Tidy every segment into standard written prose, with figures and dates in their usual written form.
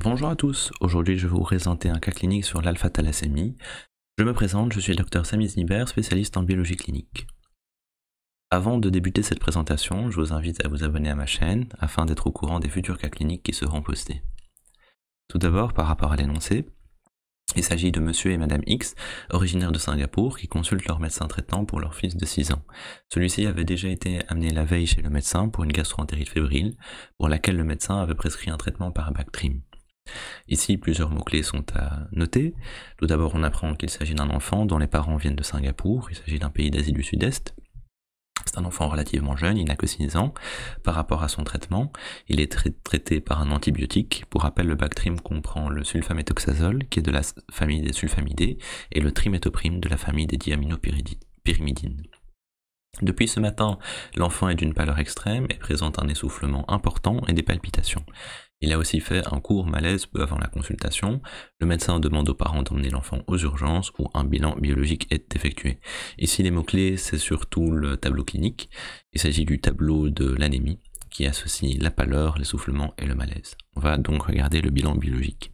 Bonjour à tous, aujourd'hui je vais vous présenter un cas clinique sur l'alpha-thalassémie. Je me présente, je suis le docteur Samy Zniber, spécialiste en biologie clinique. Avant de débuter cette présentation, je vous invite à vous abonner à ma chaîne afin d'être au courant des futurs cas cliniques qui seront postés. Tout d'abord, par rapport à l'énoncé, il s'agit de monsieur et madame X, originaires de Singapour, qui consultent leur médecin traitant pour leur fils de 6 ans. Celui-ci avait déjà été amené la veille chez le médecin pour une gastroentérite fébrile, pour laquelle le médecin avait prescrit un traitement par Bactrim. Ici, plusieurs mots-clés sont à noter. Tout d'abord, on apprend qu'il s'agit d'un enfant dont les parents viennent de Singapour. Il s'agit d'un pays d'Asie du Sud-Est. C'est un enfant relativement jeune, il n'a que 6 ans. Par rapport à son traitement, il est traité par un antibiotique. Pour rappel, le Bactrim comprend le sulfaméthoxazole, qui est de la famille des sulfamidés, et le triméthoprime de la famille des diaminopyrimidines. Depuis ce matin, l'enfant est d'une pâleur extrême et présente un essoufflement important et des palpitations. Il a aussi fait un court malaise peu avant la consultation. Le médecin demande aux parents d'emmener l'enfant aux urgences où un bilan biologique est effectué. Ici, les mots-clés, c'est surtout le tableau clinique. Il s'agit du tableau de l'anémie qui associe la pâleur, l'essoufflement et le malaise. On va donc regarder le bilan biologique.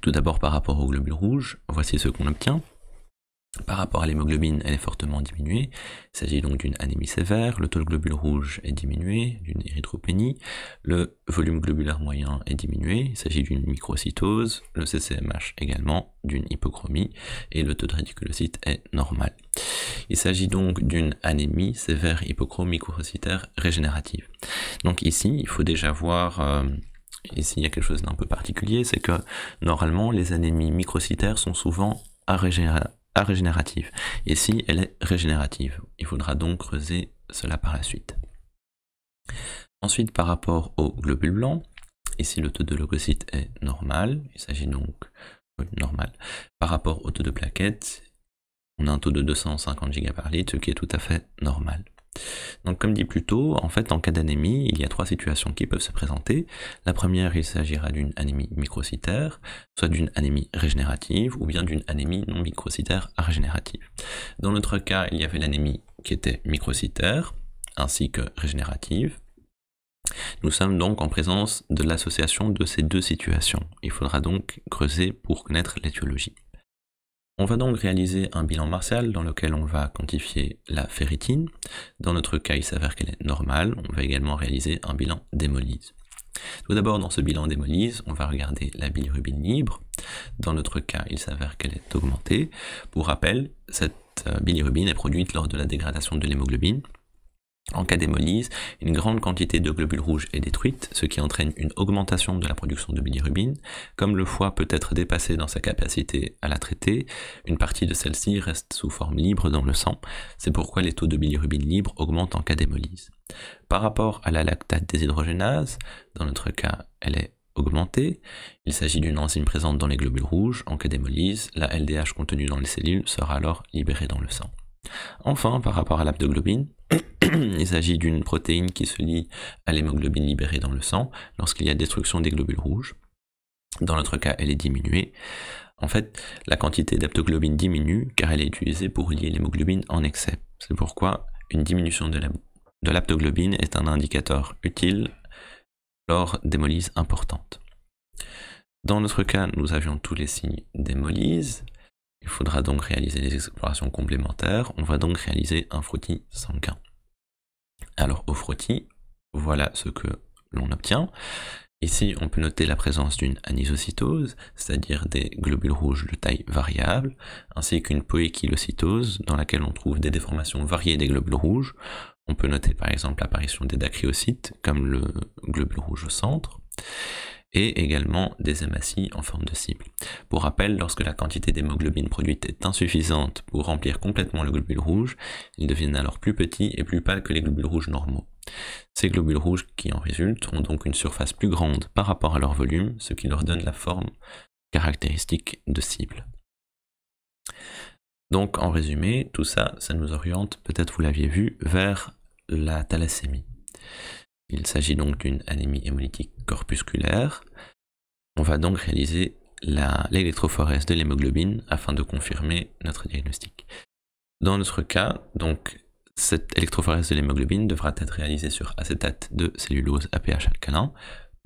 Tout d'abord, par rapport aux globules rouges, voici ce qu'on obtient. Par rapport à l'hémoglobine, elle est fortement diminuée. Il s'agit donc d'une anémie sévère, le taux de globules rouges est diminué, d'une érythropénie, le volume globulaire moyen est diminué, il s'agit d'une microcytose, le CCMH également, d'une hypochromie, et le taux de réticulocyte est normal. Il s'agit donc d'une anémie sévère hypochromicrocytaire régénérative. Donc ici, il faut déjà voir... ici, il y a quelque chose d'un peu particulier, c'est que normalement, les anémies microcytaires sont souvent à régénérer. Régénérative. Ici, elle est régénérative. Il faudra donc creuser cela par la suite. Ensuite, par rapport aux globules blancs, ici le taux de leucocytes est normal. Il s'agit donc normal. Par rapport au taux de plaquettes, on a un taux de 250 Go par litre, ce qui est tout à fait normal. Donc comme dit plus tôt, en fait en cas d'anémie, il y a 3 situations qui peuvent se présenter. La première, il s'agira d'une anémie microcytaire, soit d'une anémie régénérative ou bien d'une anémie non microcytaire à régénérative. Dans notre cas, il y avait l'anémie qui était microcytaire ainsi que régénérative. Nous sommes donc en présence de l'association de ces deux situations. Il faudra donc creuser pour connaître l'étiologie. On va donc réaliser un bilan martial dans lequel on va quantifier la ferritine. Dans notre cas, il s'avère qu'elle est normale. On va également réaliser un bilan d'hémolyse. Tout d'abord, dans ce bilan d'hémolyse, on va regarder la bilirubine libre. Dans notre cas, il s'avère qu'elle est augmentée. Pour rappel, cette bilirubine est produite lors de la dégradation de l'hémoglobine. En cas d'hémolyse, une grande quantité de globules rouges est détruite, ce qui entraîne une augmentation de la production de bilirubine. Comme le foie peut être dépassé dans sa capacité à la traiter, une partie de celle-ci reste sous forme libre dans le sang. C'est pourquoi les taux de bilirubine libre augmentent en cas d'hémolyse. Par rapport à la lactate déshydrogénase, dans notre cas, elle est augmentée. Il s'agit d'une enzyme présente dans les globules rouges. En cas d'hémolyse, la LDH contenue dans les cellules sera alors libérée dans le sang. Enfin, par rapport à l'aptoglobine, il s'agit d'une protéine qui se lie à l'hémoglobine libérée dans le sang lorsqu'il y a destruction des globules rouges. Dans notre cas, elle est diminuée. En fait, la quantité d'aptoglobine diminue car elle est utilisée pour lier l'hémoglobine en excès. C'est pourquoi une diminution de l'aptoglobine est un indicateur utile lors d'hémolyse importante. Dans notre cas, nous avions tous les signes d'hémolyse. Il faudra donc réaliser des explorations complémentaires. On va donc réaliser un frottis sanguin. Alors au frottis, voilà ce que l'on obtient. Ici, on peut noter la présence d'une anisocytose, c'est-à-dire des globules rouges de taille variable, ainsi qu'une poékilocytose, dans laquelle on trouve des déformations variées des globules rouges. On peut noter par exemple l'apparition des dacryocytes, comme le globule rouge au centre, et également des hématies en forme de cible. Pour rappel, lorsque la quantité d'hémoglobine produite est insuffisante pour remplir complètement le globule rouge, ils deviennent alors plus petits et plus pâles que les globules rouges normaux. Ces globules rouges qui en résultent ont donc une surface plus grande par rapport à leur volume, ce qui leur donne la forme caractéristique de cible. Donc en résumé, tout ça, ça nous oriente, peut-être vous l'aviez vu, vers la thalassémie. Il s'agit donc d'une anémie hémolytique corpusculaire. On va donc réaliser l'électrophorèse de l'hémoglobine afin de confirmer notre diagnostic. Dans notre cas, donc, cette électrophorèse de l'hémoglobine devra être réalisée sur acétate de cellulose à pH alcalin.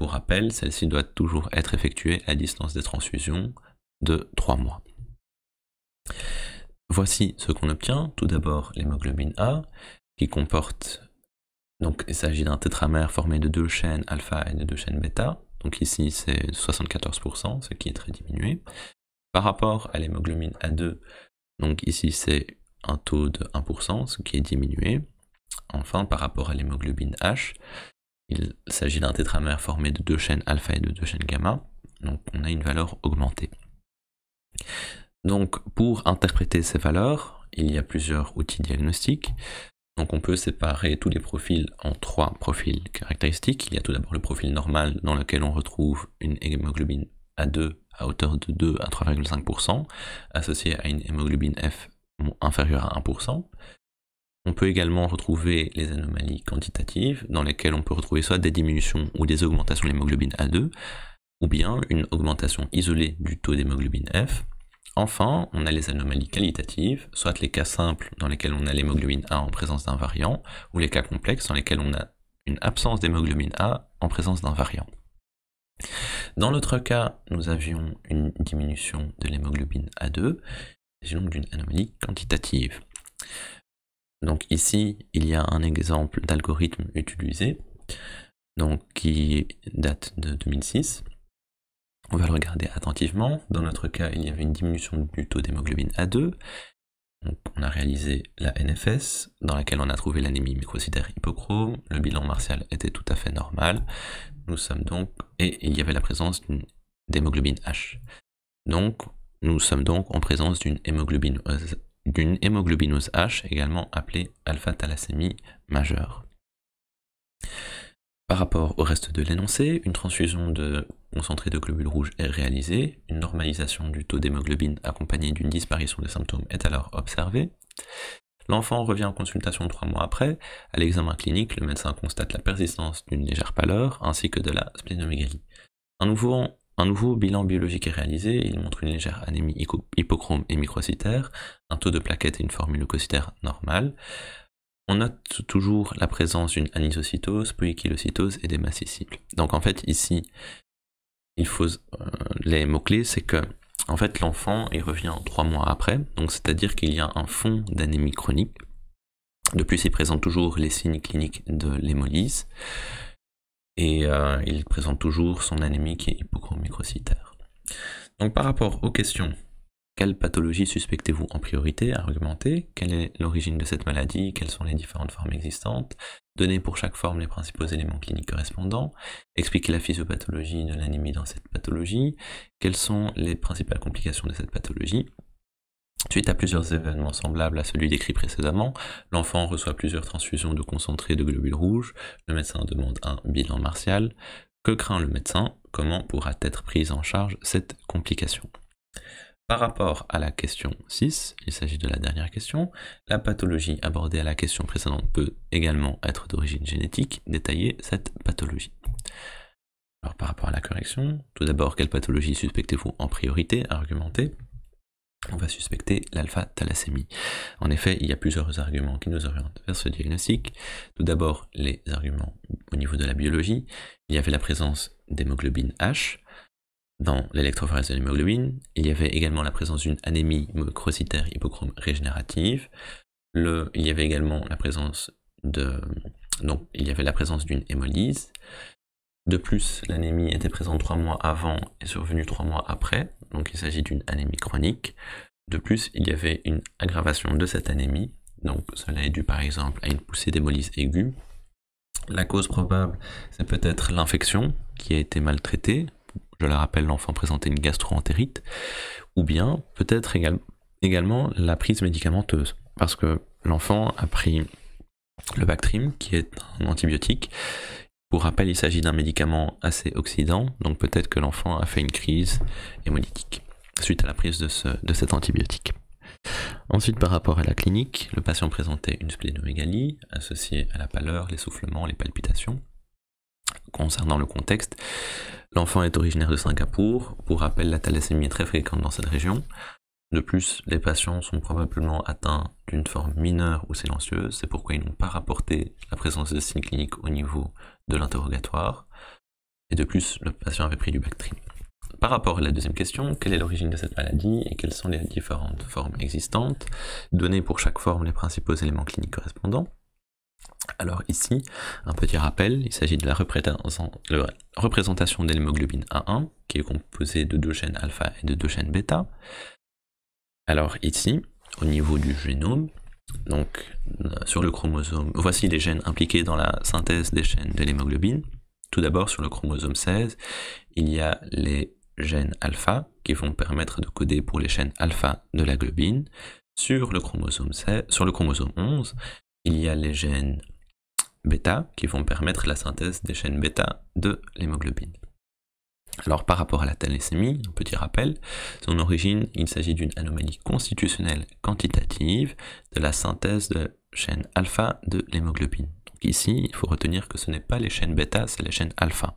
Pour rappel, celle-ci doit toujours être effectuée à distance des transfusions de 3 mois. Voici ce qu'on obtient. Tout d'abord, l'hémoglobine A, qui comporte, donc il s'agit d'un tétramère formé de 2 chaînes alpha et de 2 chaînes bêta. Donc ici, c'est 74%, ce qui est très diminué. Par rapport à l'hémoglobine A2, donc ici, c'est un taux de 1%, ce qui est diminué. Enfin, par rapport à l'hémoglobine H, il s'agit d'un tétramère formé de 2 chaînes alpha et de 2 chaînes gamma, donc on a une valeur augmentée. Donc pour interpréter ces valeurs, il y a plusieurs outils diagnostiques. Donc on peut séparer tous les profils en 3 profils caractéristiques. Il y a tout d'abord le profil normal dans lequel on retrouve une hémoglobine A2 à hauteur de 2 à 3,5%, associée à une hémoglobine F inférieure à 1%. On peut également retrouver les anomalies quantitatives, dans lesquelles on peut retrouver soit des diminutions ou des augmentations de l'hémoglobine A2, ou bien une augmentation isolée du taux d'hémoglobine F. Enfin, on a les anomalies qualitatives, soit les cas simples dans lesquels on a l'hémoglobine A en présence d'un variant, ou les cas complexes dans lesquels on a une absence d'hémoglobine A en présence d'un variant. Dans l'autre cas, nous avions une diminution de l'hémoglobine A2, et donc d'une anomalie quantitative. Donc ici, il y a un exemple d'algorithme utilisé, donc qui date de 2006. On va le regarder attentivement. Dans notre cas, il y avait une diminution du taux d'hémoglobine A2. Donc on a réalisé la NFS, dans laquelle on a trouvé l'anémie microcytaire hypochrome. Le bilan martial était tout à fait normal. Nous sommes donc, et il y avait la présence d'hémoglobine H. Donc nous sommes donc en présence d'une hémoglobinose H, également appelée alpha-thalassémie majeure. Par rapport au reste de l'énoncé, une transfusion de concentré de globules rouges est réalisée, une normalisation du taux d'hémoglobine accompagnée d'une disparition des symptômes est alors observée. L'enfant revient en consultation 3 mois après. À l'examen clinique, le médecin constate la persistance d'une légère pâleur ainsi que de la splénomégalie. Un nouveau bilan biologique est réalisé, il montre une légère anémie hypochrome et microcytaire, un taux de plaquettes et une forme leucocytaire normale. On note toujours la présence d'une anisocytose, poikilocytose et des masticycles. Donc en fait ici, il faut les mots-clés, c'est que en fait, l'enfant il revient 3 mois après, donc c'est-à-dire qu'il y a un fond d'anémie chronique. De plus, il présente toujours les signes cliniques de l'hémolyse. Et il présente toujours son anémie qui est hypochrome-microcytaire. Donc par rapport aux questions, quelle pathologie suspectez-vous en priorité, argumentez, quelle est l'origine de cette maladie, quelles sont les différentes formes existantes, donnez pour chaque forme les principaux éléments cliniques correspondants, expliquez la physiopathologie de l'anémie dans cette pathologie, quelles sont les principales complications de cette pathologie. Suite à plusieurs événements semblables à celui décrit précédemment, l'enfant reçoit plusieurs transfusions de concentré de globules rouges, le médecin demande un bilan martial. Que craint le médecin? Comment pourra être prise en charge cette complication? Par rapport à la question 6, il s'agit de la dernière question, la pathologie abordée à la question précédente peut également être d'origine génétique, détaillez cette pathologie. Alors par rapport à la correction, tout d'abord, quelle pathologie suspectez-vous en priorité, argumentez. On va suspecter l'alpha-thalassémie. En effet, il y a plusieurs arguments qui nous orientent vers ce diagnostic. Tout d'abord, les arguments au niveau de la biologie. Il y avait la présence d'hémoglobine H dans l'électrophorèse de l'hémoglobine. Il y avait également la présence d'une anémie microcytaire hypochrome régénérative. Il y avait également la présence d'une hémolyse. De plus, l'anémie était présente 3 mois avant et survenue 3 mois après, donc il s'agit d'une anémie chronique. De plus, il y avait une aggravation de cette anémie, donc cela est dû par exemple à une poussée d'hémolyse aiguë. La cause probable, c'est peut-être l'infection qui a été maltraitée, je le rappelle, l'enfant présentait une gastroentérite, ou bien peut-être également la prise médicamenteuse, parce que l'enfant a pris le Bactrim, qui est un antibiotique. Pour rappel, il s'agit d'un médicament assez oxydant, donc peut-être que l'enfant a fait une crise hémolytique suite à la prise de cet antibiotique. Ensuite, par rapport à la clinique, le patient présentait une splénomégalie associée à la pâleur, l'essoufflement, les palpitations. Concernant le contexte, l'enfant est originaire de Singapour. Pour rappel, la thalassémie est très fréquente dans cette région. De plus, les patients sont probablement atteints d'une forme mineure ou silencieuse, c'est pourquoi ils n'ont pas rapporté la présence de signes cliniques au niveau de l'interrogatoire. Et de plus, le patient avait pris du Bactrim. Par rapport à la deuxième question, quelle est l'origine de cette maladie et quelles sont les différentes formes existantes? Donnez pour chaque forme les principaux éléments cliniques correspondants. Alors ici, un petit rappel, il s'agit de la représentation de l'hémoglobine A1, qui est composée de deux chaînes alpha et de deux chaînes bêta. Alors ici, au niveau du génome, donc sur le chromosome, voici les gènes impliqués dans la synthèse des chaînes de l'hémoglobine. Tout d'abord, sur le chromosome 16, il y a les gènes alpha qui vont permettre de coder pour les chaînes alpha de la globine. Sur le chromosome 11, il y a les gènes bêta qui vont permettre la synthèse des chaînes bêta de l'hémoglobine. Alors par rapport à la thalassémie, un petit rappel, son origine, il s'agit d'une anomalie constitutionnelle quantitative de la synthèse de chaînes alpha de l'hémoglobine. Donc ici, il faut retenir que ce n'est pas les chaînes bêta, c'est les chaînes alpha.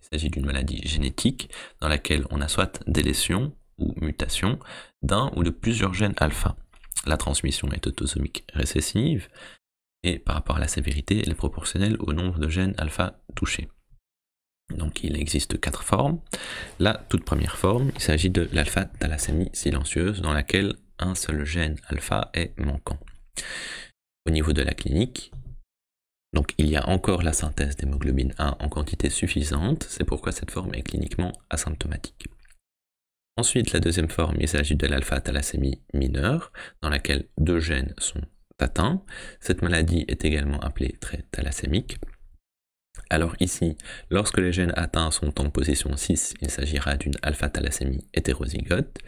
Il s'agit d'une maladie génétique dans laquelle on a soit des lésions ou mutations d'un ou de plusieurs gènes alpha. La transmission est autosomique récessive et par rapport à la sévérité, elle est proportionnelle au nombre de gènes alpha touchés. Donc il existe 4 formes. La toute première forme, il s'agit de l'alpha-thalassémie silencieuse dans laquelle un seul gène alpha est manquant. Au niveau de la clinique, donc il y a encore la synthèse d'hémoglobine A en quantité suffisante, c'est pourquoi cette forme est cliniquement asymptomatique. Ensuite, la deuxième forme, il s'agit de l'alpha-thalassémie mineure, dans laquelle deux gènes sont atteints. Cette maladie est également appelée trait thalassémique. Alors ici, lorsque les gènes atteints sont en position 6, il s'agira d'une alpha-thalassémie hétérozygote.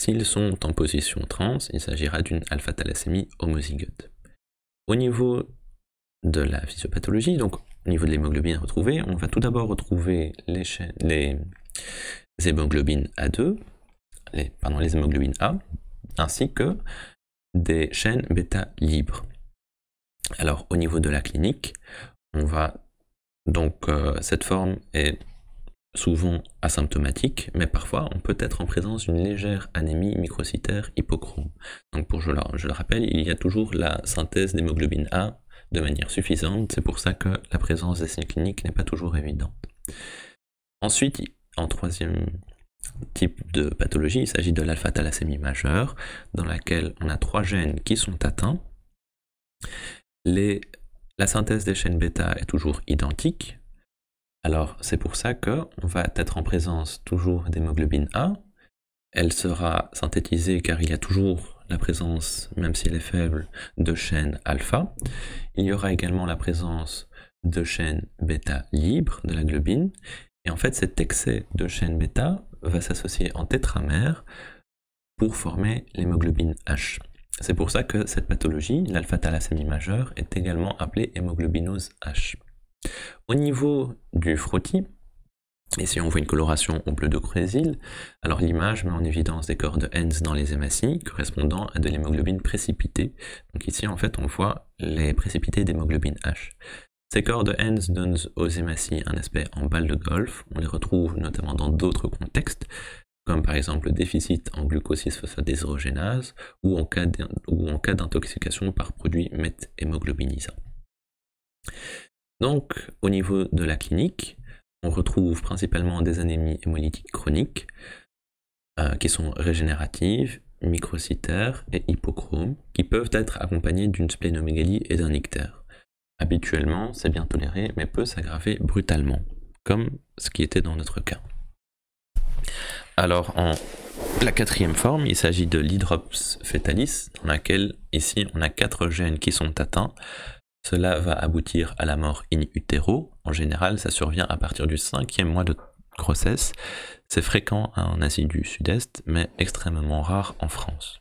S'ils sont en position trans, il s'agira d'une alpha-thalassémie homozygote. Au niveau de la physiopathologie, donc au niveau de l'hémoglobine retrouvée, on va tout d'abord retrouver les hémoglobines A, ainsi que des chaînes bêta libres. Alors au niveau de la clinique, on va donc cette forme est souvent asymptomatique, mais parfois on peut être en présence d'une légère anémie microcytaire hypochrome. Donc pour je le rappelle, il y a toujours la synthèse d'hémoglobine A de manière suffisante, c'est pour ça que la présence des signes cliniques n'est pas toujours évidente. Ensuite, en troisième type de pathologie, il s'agit de l'alpha-thalassémie majeure, dans laquelle on a 3 gènes qui sont atteints. La synthèse des chaînes bêta est toujours identique, alors c'est pour ça qu'on va être en présence toujours d'hémoglobine A. Elle sera synthétisée car il y a toujours la présence, même si elle est faible, de chaînes alpha. Il y aura également la présence de chaînes bêta libres de la globine. Et en fait, cet excès de chaîne bêta va s'associer en tétramère pour former l'hémoglobine H. C'est pour ça que cette pathologie, l'alpha-thalassémie majeure, est également appelée hémoglobinose H. Au niveau du frottis, ici on voit une coloration au bleu de Crésil. Alors l'image met en évidence des corps de Hentz dans les hématies correspondant à de l'hémoglobine précipitée. Donc ici en fait on voit les précipités d'hémoglobine H. Ces corps de Hentz donnent aux hématies un aspect en balle de golf, on les retrouve notamment dans d'autres contextes, comme par exemple le déficit en glucose-6-phosphadéshydrogénase ou en cas d'intoxication par produits méthhémoglobinisants. Donc au niveau de la clinique, on retrouve principalement des anémies hémolytiques chroniques qui sont régénératives, microcytaires et hypochromes, qui peuvent être accompagnées d'une splénomégalie et d'un ictère. Habituellement, c'est bien toléré, mais peut s'aggraver brutalement, comme ce qui était dans notre cas. Alors, en la quatrième forme, il s'agit de l'hydrops fetalis, dans laquelle, ici, on a 4 gènes qui sont atteints. Cela va aboutir à la mort in utero. En général, ça survient à partir du 5e mois de grossesse. C'est fréquent en Asie du Sud-Est, mais extrêmement rare en France.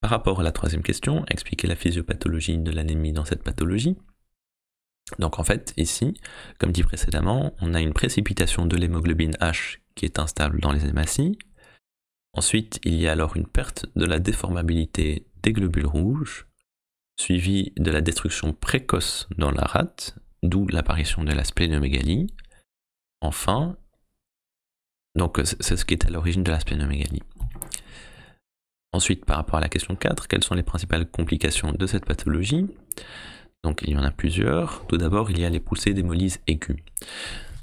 Par rapport à la troisième question, expliquer la physiopathologie de l'anémie dans cette pathologie. Donc en fait, ici, comme dit précédemment, on a une précipitation de l'hémoglobine H qui est instable dans les hématies. Ensuite, il y a alors une perte de la déformabilité des globules rouges, suivie de la destruction précoce dans la rate, d'où l'apparition de la splénomégalie. Enfin, donc c'est ce qui est à l'origine de la splénomégalie. Ensuite, par rapport à la question 4, quelles sont les principales complications de cette pathologie? Donc il y en a plusieurs. Tout d'abord, il y a les poussées d'hémolyse aiguë.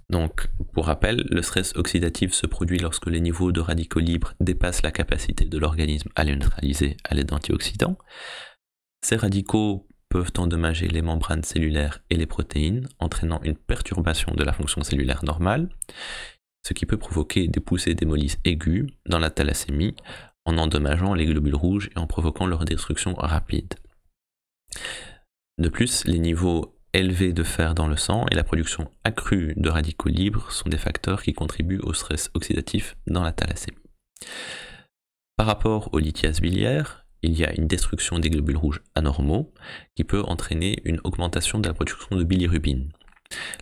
Donc, pour rappel, le stress oxydatif se produit lorsque les niveaux de radicaux libres dépassent la capacité de l'organisme à les neutraliser à l'aide d'antioxydants. Ces radicaux peuvent endommager les membranes cellulaires et les protéines, entraînant une perturbation de la fonction cellulaire normale, ce qui peut provoquer des poussées d'hémolyse aiguë dans la thalassémie, en endommageant les globules rouges et en provoquant leur destruction rapide. De plus, les niveaux élevés de fer dans le sang et la production accrue de radicaux libres sont des facteurs qui contribuent au stress oxydatif dans la thalassémie. Par rapport aux lithiases biliaires, il y a une destruction des globules rouges anormaux qui peut entraîner une augmentation de la production de bilirubine.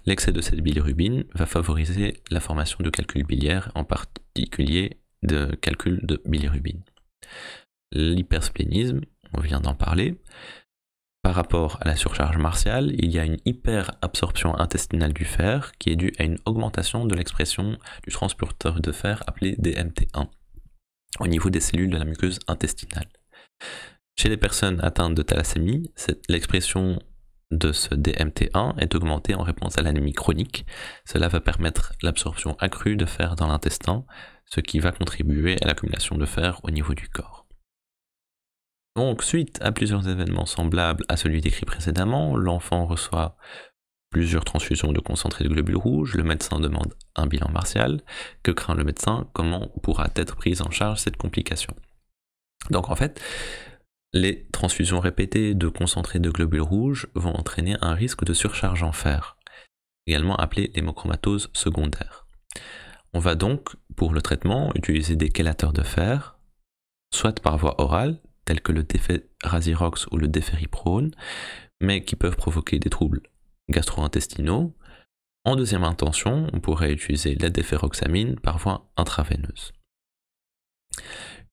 L'excès de cette bilirubine va favoriser la formation de calculs biliaires, en particulier de calculs de bilirubine. L'hypersplénisme, on vient d'en parler. Par rapport à la surcharge martiale, il y a une hyperabsorption intestinale du fer qui est due à une augmentation de l'expression du transporteur de fer appelé DMT1 au niveau des cellules de la muqueuse intestinale. Chez les personnes atteintes de thalassémie, l'expression de ce DMT1 est augmentée en réponse à l'anémie chronique. Cela va permettre l'absorption accrue de fer dans l'intestin, ce qui va contribuer à l'accumulation de fer au niveau du corps. Donc, suite à plusieurs événements semblables à celui décrit précédemment, l'enfant reçoit plusieurs transfusions de concentré de globules rouges, le médecin demande un bilan martial. Que craint le médecin? Comment pourra être prise en charge cette complication? Donc en fait, les transfusions répétées de concentré de globules rouges vont entraîner un risque de surcharge en fer, également appelée l'hémochromatose secondaire. On va donc, pour le traitement, utiliser des chélateurs de fer, soit par voie orale, tels que le déférasirox ou le déferiprone, mais qui peuvent provoquer des troubles gastro-intestinaux. En deuxième intention, on pourrait utiliser la déferoxamine par voie intraveineuse.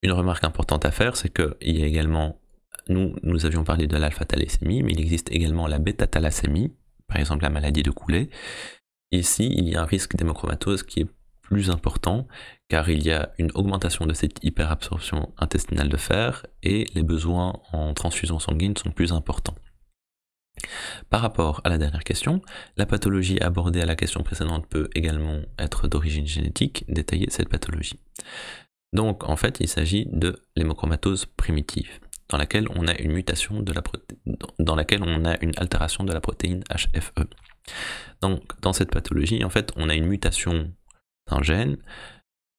Une remarque importante à faire, c'est qu'il y a également, nous avions parlé de l'alpha-thalassémie, mais il existe également la bêta-thalassémie, par exemple la maladie de Cooley. Ici, il y a un risque d'hémochromatose qui est plus important, car il y a une augmentation de cette hyperabsorption intestinale de fer et les besoins en transfusion sanguine sont plus importants. Par rapport à la dernière question, la pathologie abordée à la question précédente peut également être d'origine génétique. Détailler cette pathologie. Donc en fait, il s'agit de l'hémochromatose primitive, dans laquelle on a une mutation de la altération de la protéine HFE. Donc dans cette pathologie, en fait, on a une mutation d'un gène.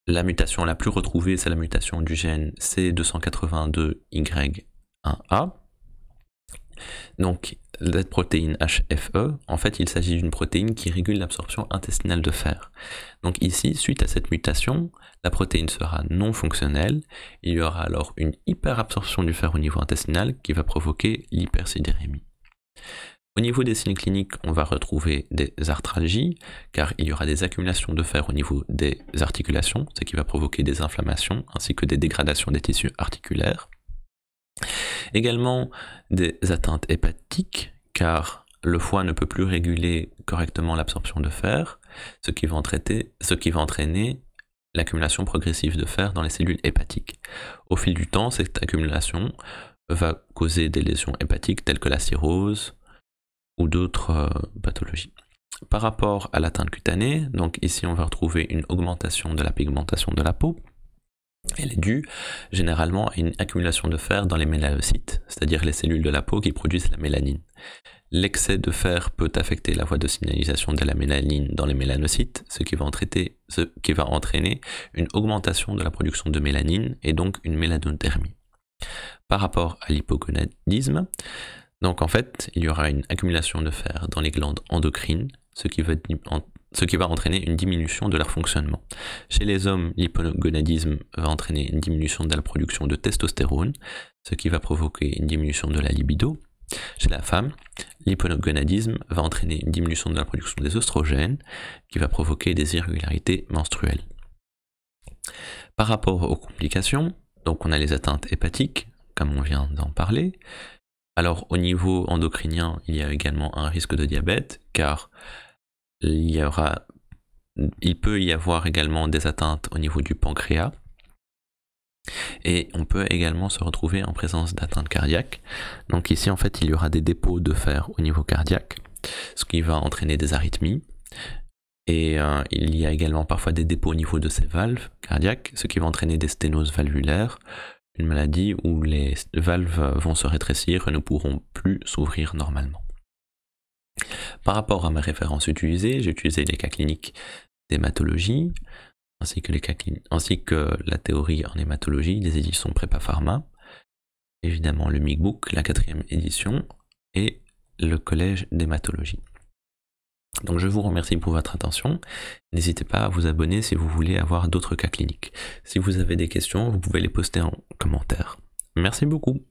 La mutation la plus retrouvée, c'est la mutation du gène C282Y1A. Donc, cette protéine HFE, en fait, il s'agit d'une protéine qui régule l'absorption intestinale de fer. Donc ici, suite à cette mutation, la protéine sera non fonctionnelle. Il y aura alors une hyperabsorption du fer au niveau intestinal qui va provoquer l'hypersidérémie. Au niveau des signes cliniques, on va retrouver des arthralgies, car il y aura des accumulations de fer au niveau des articulations, ce qui va provoquer des inflammations ainsi que des dégradations des tissus articulaires. Également des atteintes hépatiques, car le foie ne peut plus réguler correctement l'absorption de fer, ce qui va entraîner l'accumulation progressive de fer dans les cellules hépatiques. Au fil du temps, cette accumulation va causer des lésions hépatiques telles que la cirrhose, ou d'autres pathologies. Par rapport à l'atteinte cutanée, donc ici on va retrouver une augmentation de la pigmentation de la peau. Elle est due généralement à une accumulation de fer dans les mélanocytes, c'est-à-dire les cellules de la peau qui produisent la mélanine. L'excès de fer peut affecter la voie de signalisation de la mélanine dans les mélanocytes, ce qui va entraîner une augmentation de la production de mélanine et donc une mélanodermie. Par rapport à l'hypogonadisme, donc en fait, il y aura une accumulation de fer dans les glandes endocrines, ce qui va entraîner une diminution de leur fonctionnement. Chez les hommes, l'hypogonadisme va entraîner une diminution de la production de testostérone, ce qui va provoquer une diminution de la libido. Chez la femme, l'hypogonadisme va entraîner une diminution de la production des oestrogènes, qui va provoquer des irrégularités menstruelles. Par rapport aux complications, donc on a les atteintes hépatiques, comme on vient d'en parler. Alors au niveau endocrinien, il y a également un risque de diabète, car il peut y avoir également des atteintes au niveau du pancréas. Et on peut également se retrouver en présence d'atteintes cardiaques. Donc ici, en fait, il y aura des dépôts de fer au niveau cardiaque, ce qui va entraîner des arythmies. Et il y a également parfois des dépôts au niveau de ces valves cardiaques, ce qui va entraîner des sténoses valvulaires, une maladie où les valves vont se rétrécir et ne pourront plus s'ouvrir normalement. Par rapport à mes références utilisées, j'ai utilisé les cas cliniques d'hématologie, ainsi que la théorie en hématologie des éditions Prépa-Pharma, évidemment le Micbook, la 4e édition, et le collège d'hématologie. Donc je vous remercie pour votre attention, n'hésitez pas à vous abonner si vous voulez avoir d'autres cas cliniques. Si vous avez des questions, vous pouvez les poster en commentaire. Merci beaucoup.